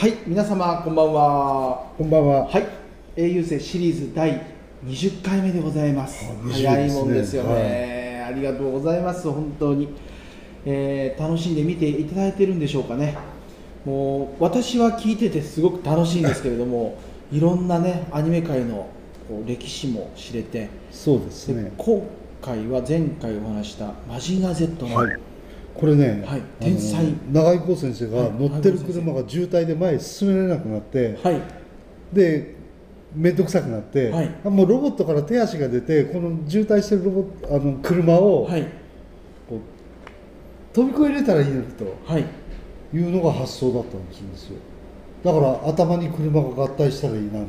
はい、皆様こんばんは。こんばんは。はい、英雄星シリーズ第20回目でございます。早いもんですよね。ありがとうございます。本当に、楽しんで見ていただいてるんでしょうかね。もう私は聞いててすごく楽しいんですけれども、いろんなねアニメ界のこう歴史も知れて、そうですね。今回は前回お話したマジガゼットの、はい。これね、はい、天才長井孝先生が乗ってる車が渋滞で前に進めれなくなって、はい、で面倒くさくなって、はい、もうロボットから手足が出てこの渋滞してるロボット車を、はい、こう飛び越えれたらいいのにというのが発想だったんですよ。だから頭に車が合体したらいいなみたいな。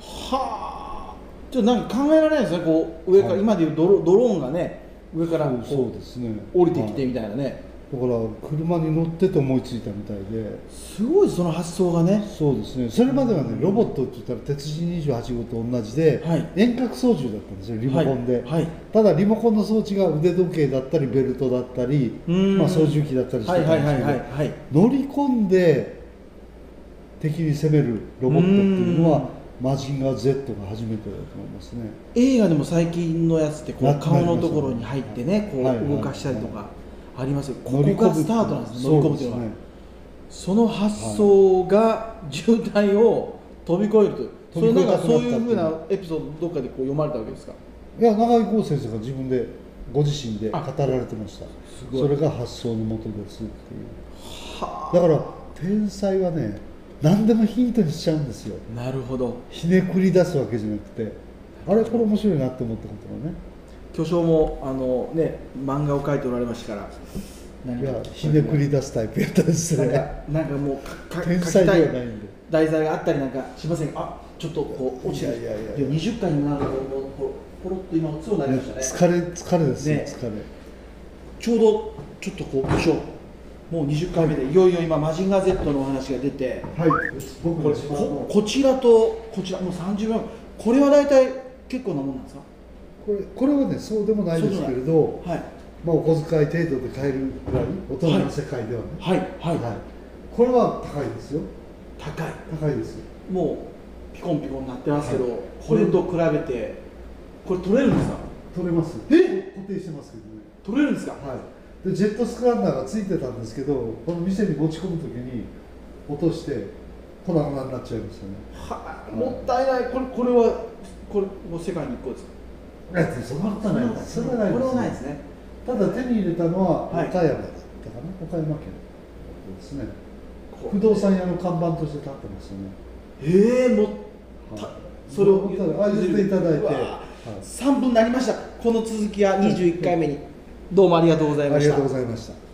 はあ、ちょっとなんか考えられないですね。こう上から、はい、今でいうドローンがね上からそうですね降りてきてみたいなね。だから車に乗ってて思いついたみたいで、すごいその発想がね。そうですね。それまではねロボットって言ったら鉄人28号と同じで、はい、遠隔操縦だったんですよリモコンで、はいはい、ただリモコンの装置が腕時計だったりベルトだったり、まあ、操縦機だったりしてたんですけど、乗り込んで敵に攻めるロボットっていうのはマジンガー Z が初めてだと思いますね。映画でも最近のやつってこう顔のところに入ってねこう動かしたりとかありますよ。ここがスタートなんですね、乗り込むというのは。その発想が渋滞を飛び越えると、それなんかそういうふうなエピソードどっかでこう読まれたわけですか。いや、長井孝先生が自分でご自身で語られてました。それが発想のもとですっていう。だから天才はね何でもヒントにしちゃうんですよ。なるほど。ひねくり出すわけじゃなくて、あれこれ面白いなって思ったことがね。巨匠もね漫画を描いておられましたから、いやひねくり出すタイプやったんですね。なんかもう天才ではないんで題材があったりなんかしませんか。あ、ちょっとこう落ちて20回にもなんかポロッと今強くなりましたね。疲れですね、疲れ。ちょうどちょっとこう巨匠もう20回目でいよいよ今マジンガー Z のお話が出て、こちらとこちらもう30秒、これは大体結構なもんなんですか。これはねそうでもないですけれど、はい、まあお小遣い程度で買えるぐらい大人の世界ではね、はいはいはい、これは高いですよ。高いですよ。もうピコンピコンになってますけど、はい、これと比べてこれ取れるんですか。取れます。え、固定してますけどね。取れるんですか。はい。でジェットスクランナーがついてたんですけど、この店に持ち込むときに落として粉々になっちゃいましたね。はあ、もったいない。これはこれも世界に1個ですか。いや、そんなことないです。それはないですね。ただ手に入れたのは岡山だったかな、岡山県ですね。不動産屋の看板として立ってましたね。ええ、もったい。それを譲っていただいて3分になりました。この続きは21回目に。どうもありがとうございました。